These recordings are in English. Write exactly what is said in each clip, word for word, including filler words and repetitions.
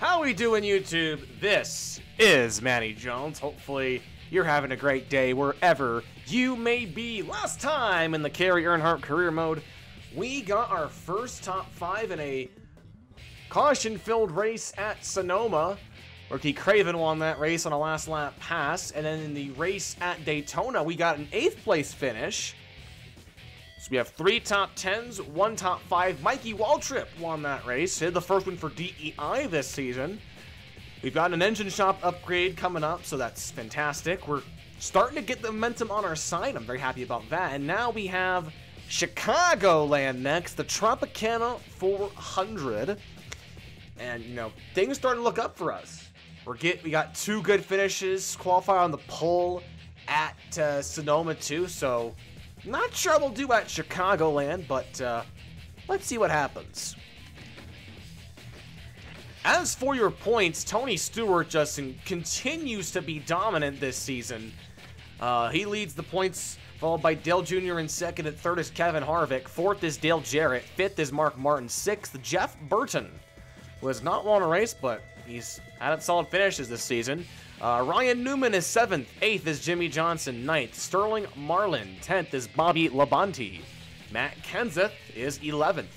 How we doing, YouTube? This is Manny Jones. Hopefully you're having a great day wherever you may be. Last time in the Kerry Earnhardt career mode, we got our first top five in a caution-filled race at Sonoma. Ricky Craven won that race on a last lap pass. And then in the race at Daytona, we got an eighth place finish. So we have three top tens, one top five. Mikey Waltrip won that race. Hit the first one for D E I this season. We've got an engine shop upgrade coming up, so that's fantastic. We're starting to get the momentum on our side. I'm very happy about that. And now we have Chicagoland next, the Tropicana four hundred. And, you know, things starting to look up for us. We're get, we got two good finishes, qualify on the pole at uh, Sonoma too, so not sure we'll do at Chicagoland, but uh, let's see what happens. As for your points, Tony Stewart, Justin, continues to be dominant this season. Uh, he leads the points, followed by Dale Junior in second, and third is Kevin Harvick, fourth is Dale Jarrett, fifth is Mark Martin, sixth, Jeff Burton, who has not won a race, but he's had solid finishes this season. Uh, Ryan Newman is seventh, eighth is Jimmy Johnson, ninth, Sterling Marlin, tenth is Bobby Labonte, Matt Kenseth is eleventh,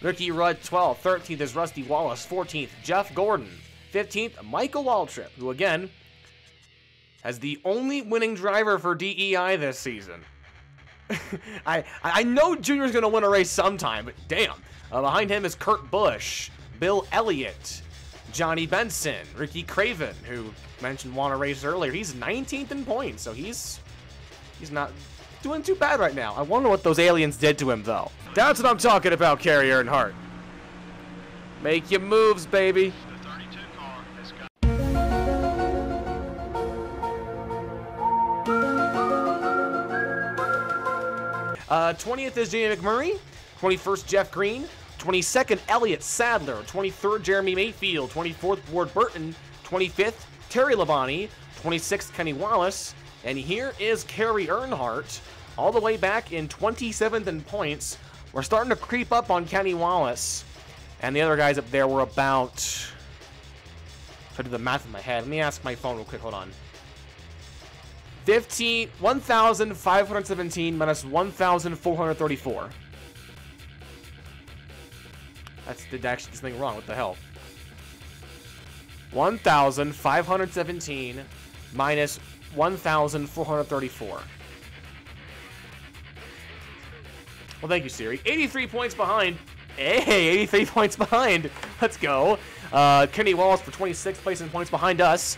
Ricky Rudd twelfth, thirteenth is Rusty Wallace, fourteenth, Jeff Gordon, fifteenth, Michael Waltrip, who again has the only winning driver for D E I this season. I I know Junior's going to win a race sometime, but damn. Uh, behind him is Kurt Busch, Bill Elliott, Johnny Benson, Ricky Craven, who mentioned won a race earlier. He's nineteenth in points, so he's he's not doing too bad right now. I wonder what those aliens did to him, though. That's what I'm talking about, Kerry Earnhardt. Make your moves, baby. Uh, twentieth is Jamie McMurray, twenty-first Jeff Green, twenty-second, Elliott Sadler, twenty-third, Jeremy Mayfield, twenty-fourth, Ward Burton, twenty-fifth, Terry Labonte, twenty-sixth, Kenny Wallace, and here is Kerry Earnhardt, all the way back in twenty-seventh in points. We're starting to creep up on Kenny Wallace, and the other guys up there were about, I do the math in my head, let me ask my phone real quick, hold on. fifteen, one thousand five hundred seventeen minus one thousand four hundred thirty-four. That's did actually something wrong. What the hell? one thousand five hundred seventeen minus one thousand four hundred thirty-four. Well, thank you, Siri. eighty-three points behind. Hey, eighty-three points behind. Let's go. Uh, Kenny Wallace for twenty-sixth place and points behind us.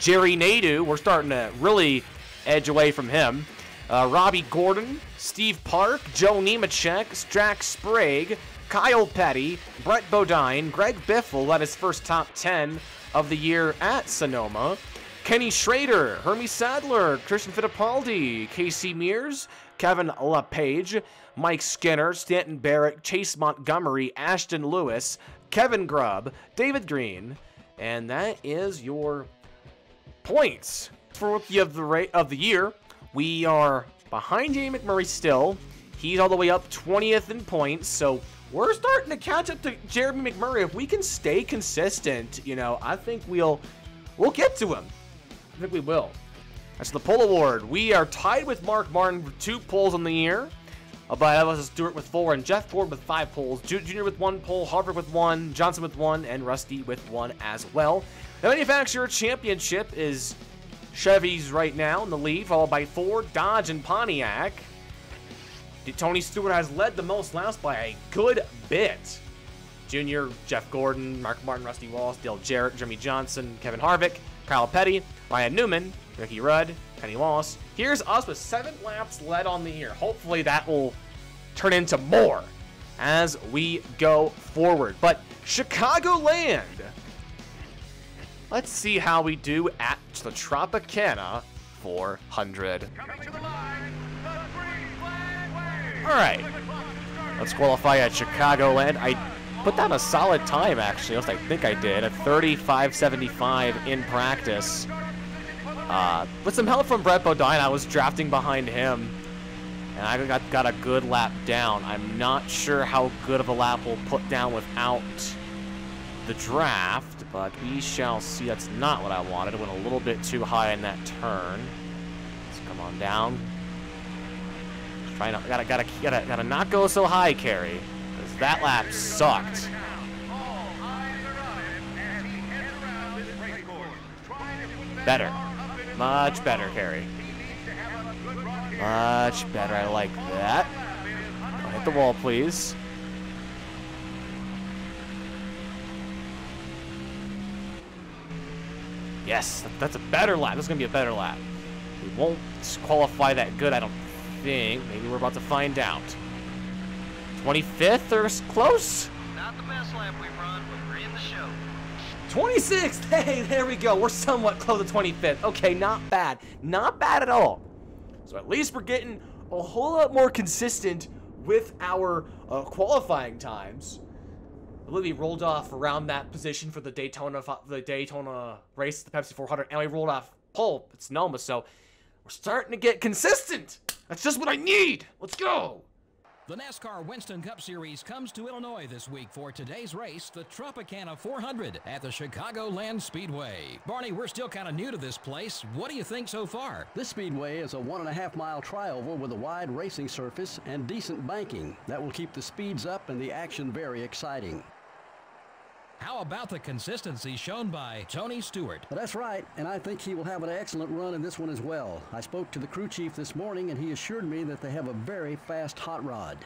Jerry Nadeau, we're starting to really edge away from him. Uh, Robbie Gordon, Steve Park, Joe Nemechek, Strack Sprague, Kyle Petty, Brett Bodine, Greg Biffle at his first top ten of the year at Sonoma, Kenny Schrader, Hermie Sadler, Christian Fittipaldi, Casey Mears, Kevin LePage, Mike Skinner, Stanton Barrett, Chase Montgomery, Ashton Lewis, Kevin Grubb, David Green, and that is your points. For Rookie of the, ra of the Year, we are behind Jamie McMurray still. He's all the way up twentieth in points, so we're starting to catch up to Jeremy McMurray. If we can stay consistent, you know, I think we'll we'll get to him. I think we will. That's the pole award. We are tied with Mark Martin for two poles on the year. Above us is Stewart with four and Jeff Gordon with five poles. Junior with one pole, Harvick with one, Johnson with one, and Rusty with one as well. The Manufacturer Championship is Chevy's right now in the lead, followed by Ford, Dodge, and Pontiac. Tony Stewart has led the most laps by a good bit. Junior, Jeff Gordon, Mark Martin, Rusty Wallace, Dale Jarrett, Jimmy Johnson, Kevin Harvick, Kyle Petty, Ryan Newman, Ricky Rudd, Kenny Wallace. Here's us with seven laps led on the year. Hopefully that will turn into more as we go forward. But Chicagoland, let's see how we do at the Tropicana four hundred. Coming to the line. Alright, let's qualify at Chicagoland. I put down a solid time, actually. At least I think I did. A thirty-five seventy-five in practice. Uh, with some help from Brett Bodine, I was drafting behind him. And I got, got a good lap down. I'm not sure how good of a lap we'll put down without the draft, but we shall see. That's not what I wanted. It went a little bit too high in that turn. Let's come on down. Try not, gotta, gotta, gotta, gotta not go so high, Kerry, because that lap sucked. Better, much better, Kerry. Much better. I like that. Don't hit the wall, please. Yes, that's a better lap. This is gonna be a better lap. We won't qualify that good, I don't think. Maybe we're about to find out. twenty-fifth or close. Not the best lap we've run, but we're in the show. twenty-sixth. Hey, there we go. We're somewhat close to twenty-fifth. Okay, not bad. Not bad at all. So at least we're getting a whole lot more consistent with our uh, qualifying times. We rolled off around that position for the Daytona the Daytona race, the Pepsi four hundred, and we rolled off pole. It's Sonoma, so we're starting to get consistent. That's just what I need. Let's go. The NASCAR Winston Cup Series comes to Illinois this week for today's race, the Tropicana four hundred at the Chicagoland Speedway. Barney, we're still kind of new to this place. What do you think so far? This speedway is a one and a half mile trioval with a wide racing surface and decent banking. That will keep the speeds up and the action very exciting. How about the consistency shown by Tony Stewart? Well, that's right, and I think he will have an excellent run in this one as well. I spoke to the crew chief this morning, and he assured me that they have a very fast hot rod.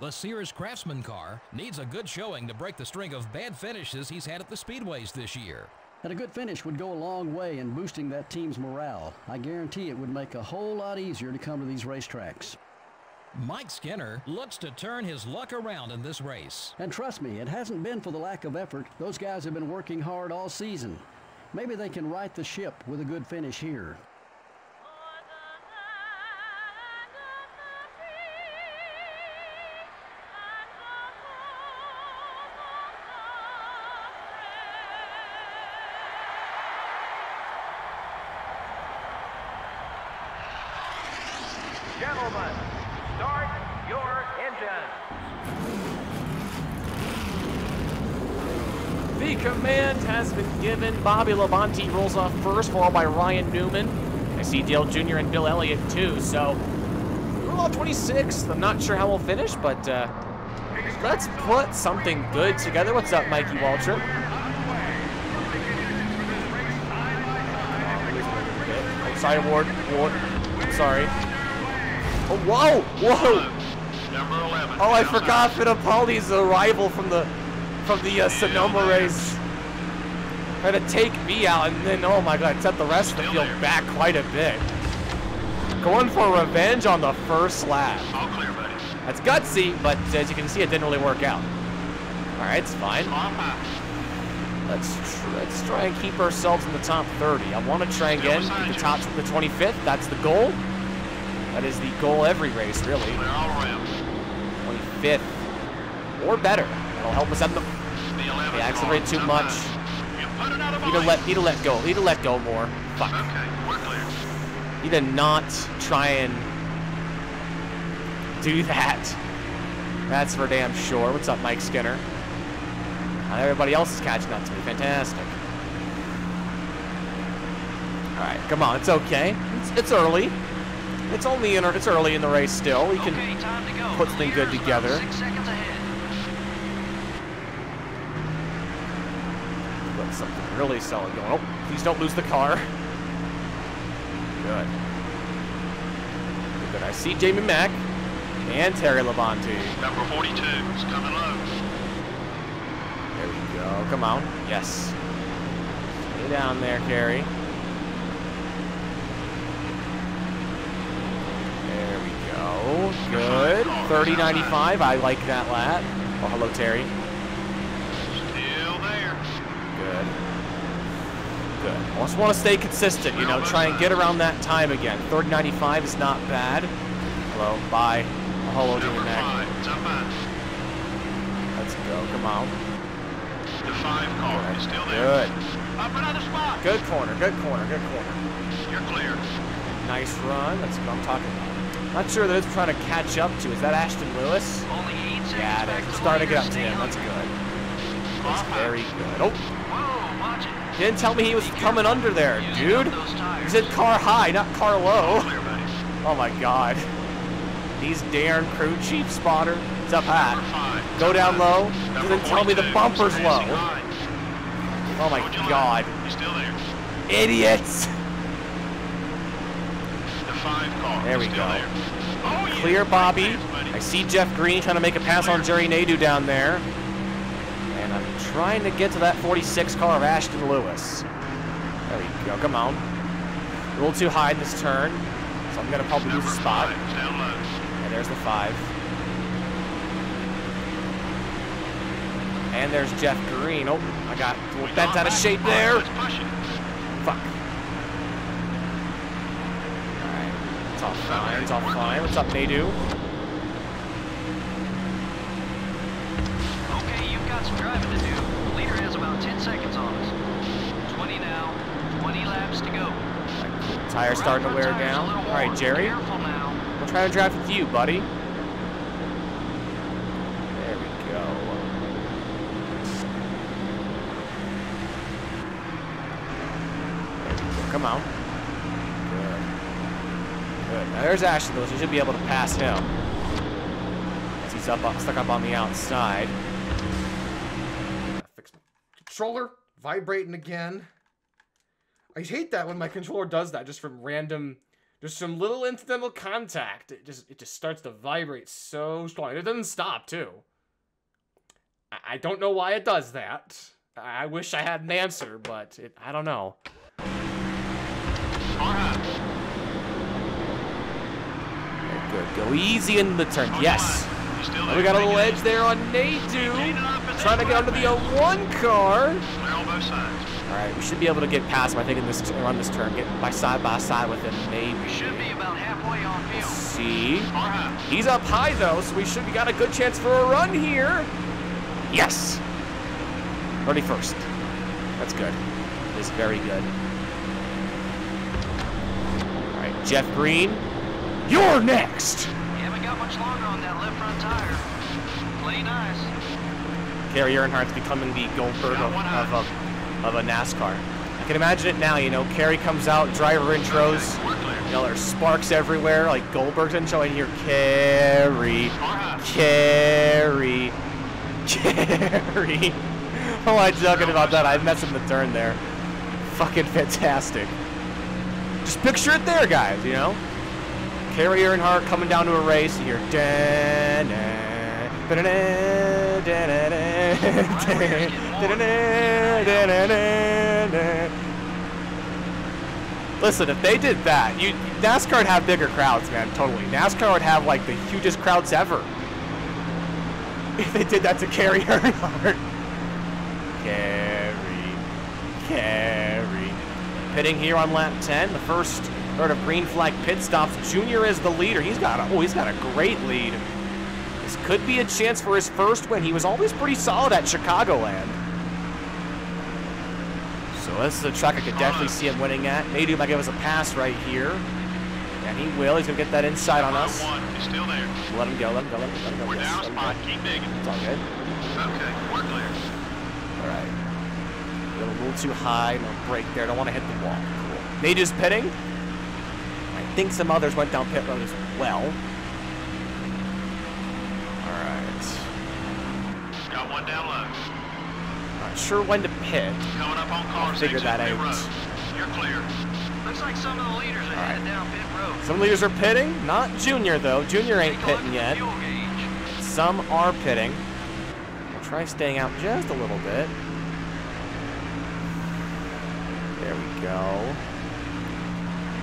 The Sears Craftsman car needs a good showing to break the string of bad finishes he's had at the speedways this year. And a good finish would go a long way in boosting that team's morale. I guarantee it would make a whole lot easier to come to these racetracks. Mike Skinner looks to turn his luck around in this race. And trust me, it hasn't been for the lack of effort. Those guys have been working hard all season. Maybe they can right the ship with a good finish here. Bobby Labonte rolls off first, followed by Ryan Newman. I see Dale Junior and Bill Elliott too, so we're all twenty-sixth. I'm not sure how we'll finish, but uh, let's put something good together. What's up, Mikey Waltrip? Oh, sorry, Ward. Ward. I'm sorry. Oh, whoa! Whoa! Number eleven. Oh, I forgot Fittipaldi's arrival from the from the uh, Sonoma race. Try to take me out, and then, oh my god, set the rest of the field back quite a bit. Going for revenge on the first lap. All clear, buddy. That's gutsy, but as you can see, it didn't really work out. All right, it's fine. Let's tr let's try and keep ourselves in the top thirty. I want to try and get in the top the twenty-fifth. That's the goal. That is the goal every race, really. twenty-fifth or better. That'll help us up the. They accelerate too much. Need to let need to let go. Need to let go more. Fuck. Okay, we're clear. Need to not try and do that. That's for damn sure. What's up, Mike Skinner? Not everybody else is catching up to me. Fantastic. All right, come on. It's okay. It's, it's early. It's only in. It's early in the race still. We can okay, time to go. Put something good together. Six seconds ahead. Something really solid going. Oh, please don't lose the car. Good. Good. I see Jamie Mack and Terry Labonte. Number forty-two is coming low. There we go. Come on. Yes. Stay down there, Kerry. There we go. Good. thirty ninety-five. I like that lap. Oh, hello, Terry. Good. I just want to stay consistent, you know, try and get around that time again. thirty ninety-five is not bad. Hello, bye. Hello, Jimmy Mack. Let's go, come on. The five car right. Is still there. Good. Up another spot. Good corner, good corner, good corner. You're clear. Nice run. That's what I'm talking about. Not sure that it's trying to catch up to. Is that Ashton Lewis? Only eight yeah, it is. It's starting to get up to him. That's good. is very good. Oh! Didn't tell me he was coming under there, dude. He said car high, not car low. Oh my god. These darn crew chief spotter. It's up high. Go down low. Didn't tell me the bumper's low. Oh my god. Idiots! There we go. Clear Bobby. I see Jeff Green trying to make a pass on Jerry Nadeau down there. And I'm trying to get to that forty-six car of Ashton Lewis. There we go, come on. A little too high in this turn. So I'm gonna probably lose the spot. And there's the five. And there's Jeff Green. Oh, I got a little bent out of shape there. Fuck. Alright, it's all fine, it's all fine. What's up, Nadeau? Okay, you've got some driving to do. The leader has about ten seconds on us. twenty now, twenty laps to go. Right, tire's starting to wear down. Alright, Jerry. We'll try to drive with you, buddy. There we go. Come on. Good. Good. Now there's Ashton Lewis. You should be able to pass him. As he's up, up, stuck up on the outside. Fix my controller. Vibrating again. I hate that when my controller does that. Just from random... Just some little incidental contact. It just it just starts to vibrate so strong. It doesn't stop, too. I, I don't know why it does that. I, I wish I had an answer, but it, I don't know. Good. Go easy in the turn. Yes. We got a little edge there on Nadeau. Trying to get under the oh one car. All right, we should be able to get past him. I think in this on this turn, get by side by side with him. Maybe. We should be about halfway on field. See, he's up high though, so we should we got a good chance for a run here. Yes. thirty-first. That's good. It's very good. Jeff Green, you're next! Yeah, we got much longer on that left front tire. Play nice. Kerry Earnhardt's becoming the Goldberg of, of, of, of a NASCAR. I can imagine it now, you know, Kerry comes out, driver intros, you know, there's sparks everywhere, like Goldberg's intro, and you hear Kerry, Kerry, Kerry. Oh, I'm joking about that, I messed up the turn there. Fucking fantastic. Just picture it there, guys, you know? Kerry Earnhardt coming down to a race, you hear listen, if they did that, you NASCAR would have bigger crowds, man, totally. NASCAR would have like the hugest crowds ever. If they did that to Kerry Earnhardt. Kerry. Kerry. Pitting here on lap ten, the first third of green flag pit stops. Junior is the leader. He's got a, oh, he's got a great lead. This could be a chance for his first win. He was always pretty solid at Chicagoland. So this is a track I could definitely see him winning at. Nadeau might give us a pass right here. And he will. He's going to get that inside on us. Still there. Let him go. Let him go. Let him go. Let him go. We're yes, down spot. Keep digging. It's all good. Okay. We're clear. All right. A little too high, no break there. Don't want to hit the wall. Cool. Nadeau's pitting. I think some others went down pit road as well. Alright. Got one down low. Not sure when to pit. Coming up on car I'll figure that out. You're clear. Looks like some of the leaders are right. headed down pit road. Some leaders are pitting. Not Junior though. Junior ain't pitting yet. Some are pitting. I'll try staying out just a little bit. There we go.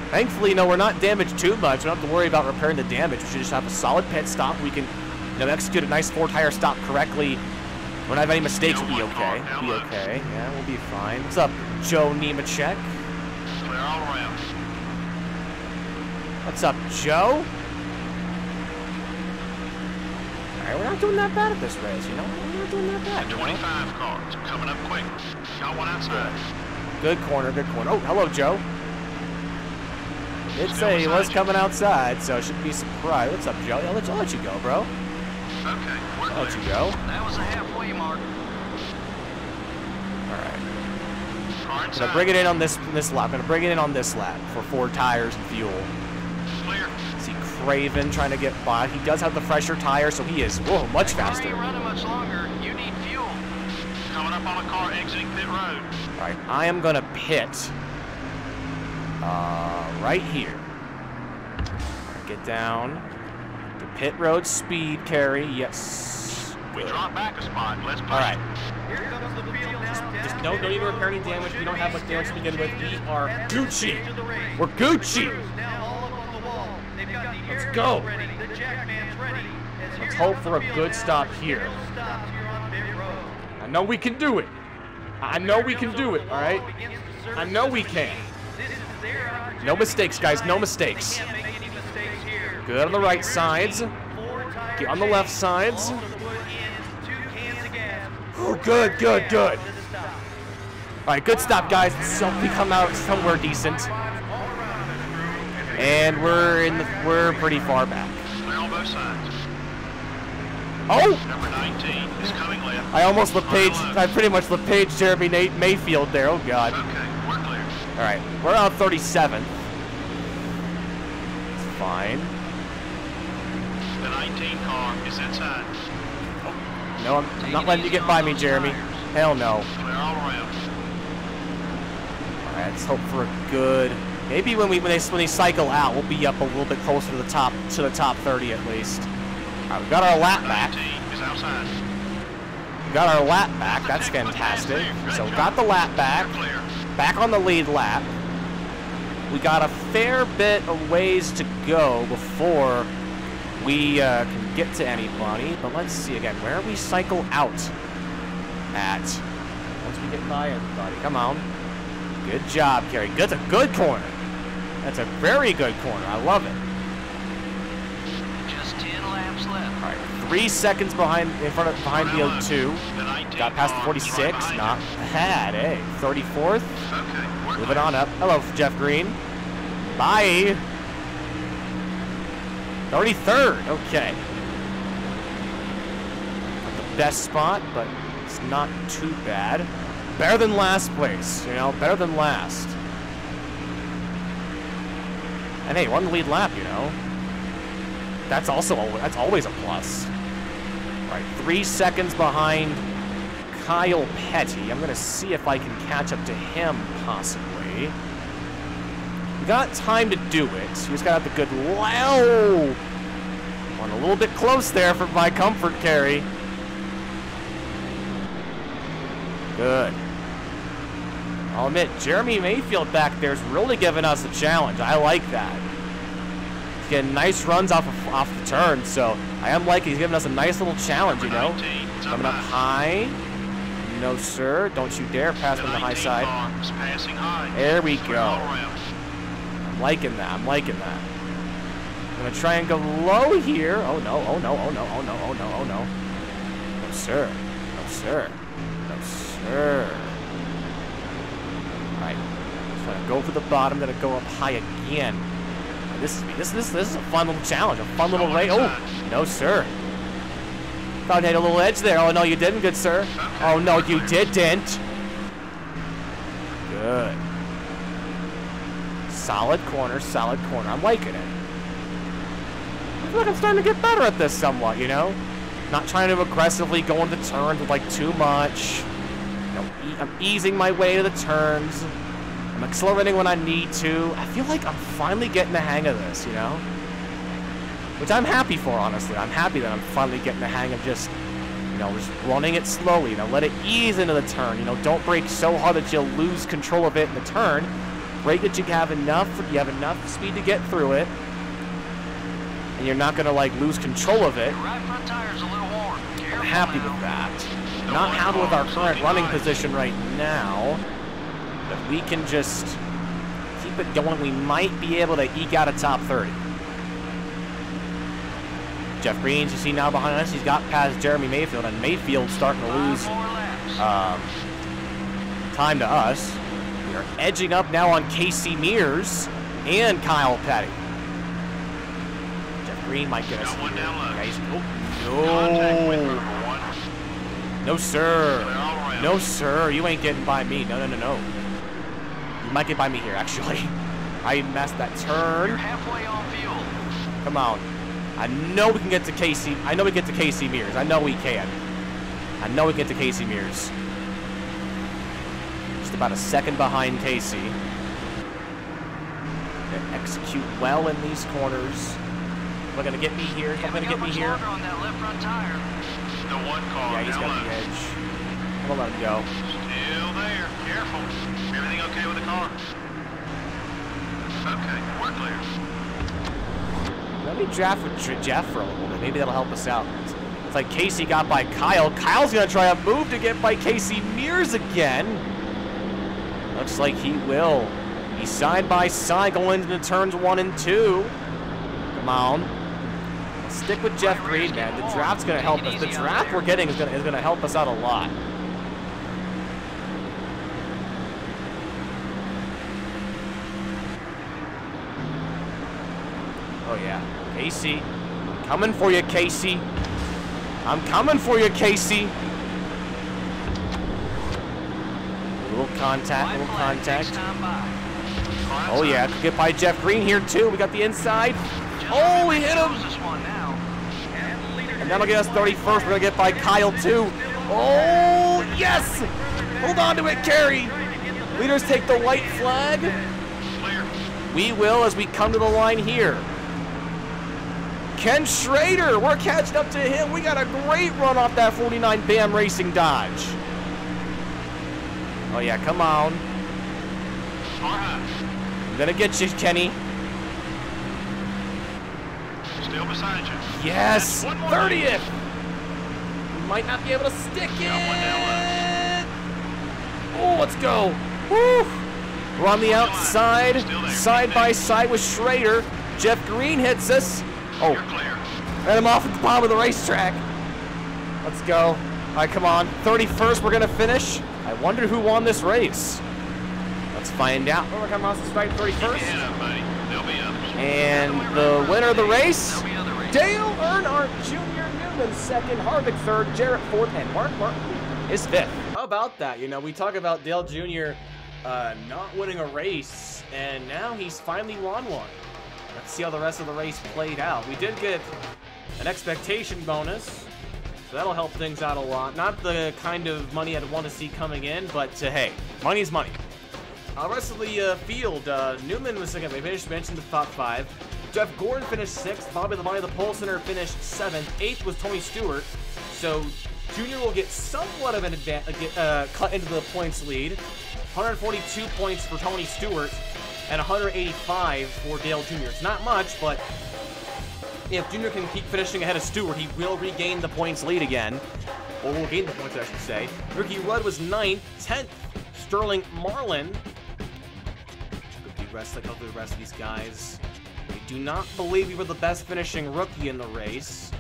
Thankfully, no, we're not damaged too much. We don't have to worry about repairing the damage. We should just have a solid pit stop. We can, you know, execute a nice four-tire stop correctly. We don't have any mistakes. We'll be okay. Be okay. Yeah, we'll be fine. What's up, Joe Nemechek? Clear all around. What's up, Joe? All right, we're not doing that bad at this race, you know? We're not doing that bad. The twenty-five you know? Cars coming up quick. Got one outside. Good corner, good corner. Oh, hello, Joe. Did say he was coming outside, so I shouldn't be surprised. What's up, Joe? I'll let, I'll let you go, bro. Okay. I'll let you go. That was a halfway mark. I'm gonna bring it in on this this lap. I'm gonna bring it in on this lap for four tires and fuel. See Craven trying to get by. He does have the fresher tire, so he is whoa much faster. Much longer. You need fuel. Coming up on a car exiting pit road. All right, I am gonna pit uh, right here. Get down the pit road speed, Kerry. Yes. We drop back a spot. Let's push. All right. Here comes the field now. Just, just don't, don't even repair any damage. We don't have much damage to begin with. We are Gucci. We're Gucci. Let's go. Let's hope for a good stop here. I know we can do it. I know we can do it. All right. I know we can. No mistakes, guys. No mistakes. Good on the right sides. Get on the left sides. Oh, good, good, good. All right, good stop, guys. So we come out somewhere decent, and we're in the we're pretty far back. Oh! I almost LePage. I pretty much LePage Jeremy Mayfield there. Oh God. All right, we're on thirty-seven. It's fine. The nineteen car is inside. Oh, no, I'm not letting you get by me, Jeremy. Hell no. All right, let's hope for a good. Maybe when we when they when they cycle out, we'll be up a little bit closer to the top to the top thirty at least. All right, we got our lap back. We got our lap back. That's fantastic. So we got the lap back. Back on the lead lap. We got a fair bit of ways to go before we uh, can get to anybody, but let's see again. Where we cycle out at once we get by everybody. Come on. Good job, Kerry. That's a good corner. That's a very good corner. I love it. Just ten laps left. All right, three seconds behind, in front of behind field two. Got past the forty-six. Not bad, eh? thirty-fourth. Okay, move it on up. Hello, Jeff Green. Bye. thirty-third, okay. Not the best spot, but it's not too bad. Better than last place, you know, better than last. And hey, one lead lap, you know. That's also, a, that's always a plus. All right, three seconds behind Kyle Petty. I'm gonna see if I can catch up to him, possibly. We got time to do it. You just got to have the good. Wow! Went a little bit close there for my comfort, Kerry. Good. I'll admit, Jeremy Mayfield back there is really giving us a challenge. I like that. He's getting nice runs off of, off the turn, so I am liking he's giving us a nice little challenge, you know. Coming up high. No, sir. Don't you dare pass on the high side. There we go. Liking that, I'm liking that. I'm gonna try and go low here. Oh no, oh no, oh no, oh no, oh no, oh no. No sir, no sir, no sir. All right, I'm gonna go for the bottom, gonna go up high again. This is this this this is a fun little challenge, a fun little race. Oh no sir. Thought I had a little edge there. Oh no, you didn't, good sir. Oh no, you didn't. Good. Solid corner, solid corner. I'm liking it. I feel like I'm starting to get better at this somewhat, you know? Not trying to aggressively go into turns with, like, too much. You know, e I'm easing my way to the turns. I'm accelerating when I need to. I feel like I'm finally getting the hang of this, you know? Which I'm happy for, honestly. I'm happy that I'm finally getting the hang of just, you know, just running it slowly. You know, let it ease into the turn. You know, don't brake so hard that you'll lose control of it in the turn. Brake that you have enough, you have enough speed to get through it, and you're not gonna like lose control of it. Right front tire's a little warm. I'm happy now with that. The not happy with our current running high position right now, but we can just keep it going. We might be able to eke out a top thirty. Jeff Green's you see now behind us. He's got past Jeremy Mayfield, and Mayfield's starting to lose uh, time to us. We are edging up now on Casey Mears and Kyle Petty. Jeff Green might get us. One down low. Yeah, oh, no. No, sir. No, sir. You ain't getting by me. No, no, no, no. Might get by me here, actually. I messed that turn. You're halfway on fuel. Come on. I know we can get to Casey. I know we get to Casey Mears. I know we can. I know we get to Casey Mears. Just about a second behind Casey. Gonna execute well in these corners. They're gonna get me here. They're gonna get me here. On that left front tire. The one car. Yeah, he's got the edge. We'll let him go. Still there. Careful. Everything okay with the car? Okay, we're clear. Let me draft with Jeff for a little bit. Maybe that'll help us out. It's like Casey got by Kyle. Kyle's gonna try a move to get by Casey Mears again. Looks like he will. He's side by side going into turns one and two. Come on. Stick with Jeff Green, man. The draft's gonna help us. The draft we're getting is gonna is gonna help us out a lot. Oh yeah, Casey, coming for you, Casey. I'm coming for you, Casey. A little contact, a little contact. Oh yeah, could get by Jeff Green here too. We got the inside. Oh, we hit him. And that'll get us thirty-first. We're gonna get by Kyle too. Oh yes! Hold on to it, Kerry. Leaders take the white flag. We will as we come to the line here. Ken Schrader, we're catching up to him. We got a great run off that forty-nine Bam Racing Dodge. Oh yeah, come on. I'm gonna get you, Kenny. Still beside you. Yes, thirtieth. We might not be able to stick it. Oh, let's go. Woo. We're on the outside, side by side with Schrader. Jeff Green hits us. Oh, and I'm off at the bottom of the racetrack. Let's go. All right, come on. thirty-first, we're going to finish. I wonder who won this race. Let's find out. Oh, we're coming off the strike thirty-first. And the winner of the race, Dale Earnhardt Junior Newman second, Harvick third, Jarrett fourth, and Mark Martin is fifth. How about that? You know, we talk about Dale Junior uh, not winning a race, and now he's finally won one. Let's see how the rest of the race played out. We did get an expectation bonus, so that'll help things out a lot. Not the kind of money I'd want to see coming in, but uh, hey, money's money. Uh, rest of the uh, field, uh, Newman was second. They finished mentioned the top five. Jeff Gordon finished sixth. Bobby Labonte, the pole center, finished seventh. Eighth was Tony Stewart. So Junior will get somewhat of an advantage, uh, cut into the points lead. one hundred forty-two points for Tony Stewart. And one hundred eighty-five for Dale Junior It's not much, but if Junior can keep finishing ahead of Stewart, he will regain the points lead again. Or will gain the points, I should say. Ricky Rudd was ninth. tenth, Sterling Marlin. Could be wrestling, hopefully the rest of these guys. We do not believe we were the best finishing rookie in the race.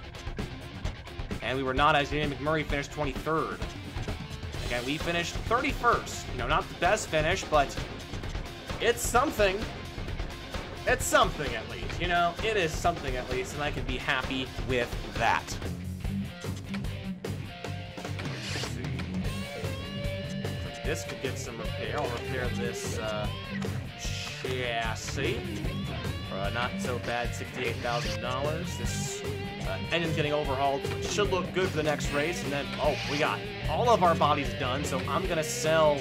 And we were not, as Jamie McMurray finished twenty-third. Again, we finished thirty-first. You know, not the best finish, but it's something. It's something at least, you know? It is something at least, and I can be happy with that. Let's see. This could get some repair. I'll repair this uh, chassis. Uh, not so bad, sixty-eight thousand dollars. This uh, engine's getting overhauled. Should look good for the next race, and then, oh, we got all of our bodies done, so I'm gonna sell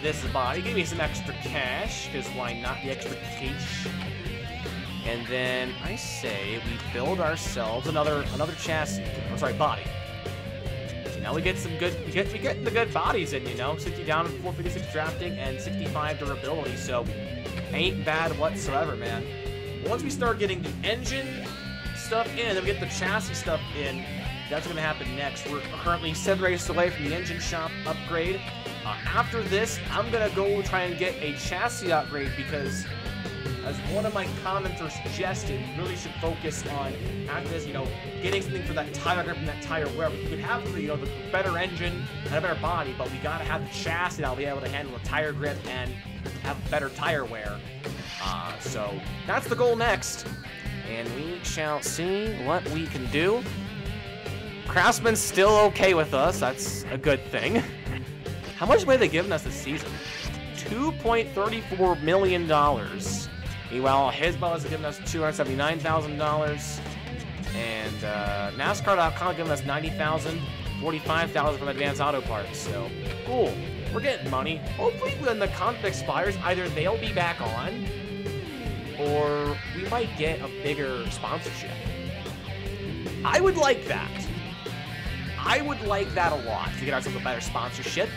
this body. Give me some extra cash, because why not the extra cash? And then I say we build ourselves another another chassis. I'm sorry, body. So now we get some good, we get we get the good bodies in, you know, sixty down and four fifty-six drafting and sixty-five durability. So ain't bad whatsoever, man. Once we start getting the engine stuff in, then we get the chassis stuff in. That's what's gonna happen next. We're currently seven races away from the engine shop upgrade. Uh, after this, I'm going to go try and get a chassis upgrade because, as one of my commenters suggested, really should focus on, after this, you know, getting something for that tire grip and that tire wear. We could have, you know, the better engine and a better body, but we got to have the chassis that'll be able to handle the tire grip and have better tire wear. Uh, so that's the goal next. And we shall see what we can do. Craftsman's still okay with us. That's a good thing. How much money have they given us this season? two point three four million dollars. Meanwhile, Hizball has given us two hundred seventy-nine thousand dollars. And uh, NASCAR dot com giving us ninety thousand dollars, forty-five thousand dollars from Advance Auto Parts. So, cool. We're getting money. Hopefully when the conflict expires, either they'll be back on, or we might get a bigger sponsorship. I would like that. I would like that a lot, to get ourselves a better sponsorship.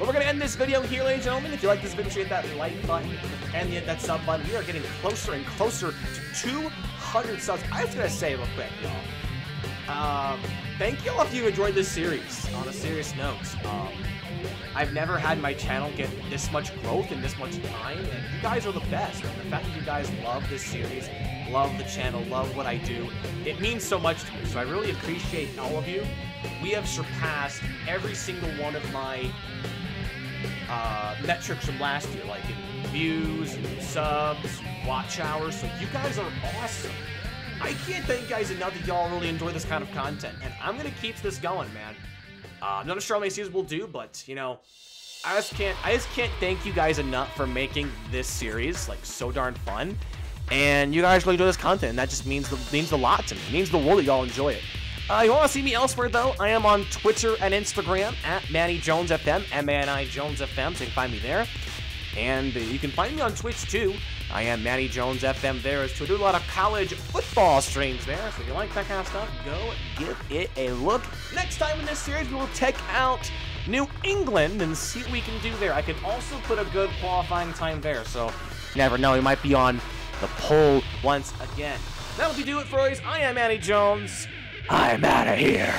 But we're going to end this video here, ladies and gentlemen. If you like this video, hit that like button and hit that sub button. We are getting closer and closer to two hundred subs. I was going to say real quick, y'all. Um, thank y'all if you enjoyed this series. On a serious note, um, I've never had my channel get this much growth in this much time, and you guys are the best. And the fact that you guys love this series, love the channel, love what I do, it means so much to me. So I really appreciate all of you. We have surpassed every single one of my uh, metrics from last year, like in views, and subs, watch hours. So you guys are awesome. I can't thank you guys enough that y'all really enjoy this kind of content, and I'm gonna keep this going, man. Uh, I'm not sure how many series we'll do, but you know, I just can't. I just can't thank you guys enough for making this series like so darn fun, and you guys really enjoy this content. And that just means the, means a lot to me. It means the world that y'all enjoy it. Uh, you want to see me elsewhere though? I am on Twitter and Instagram at Manny Jones F M, M A N I Jones F M. So you can find me there, and uh, you can find me on Twitch too. I am Manny Jones F M there as to do a lot of college football streams there. So if you like that kind of stuff, go give it a look. Next time in this series, we will check out New England and see what we can do there. I could also put a good qualifying time there. So you never know, we might be on the pole once again. That'll be do it for us. I am Manny Jones. I'm out of here.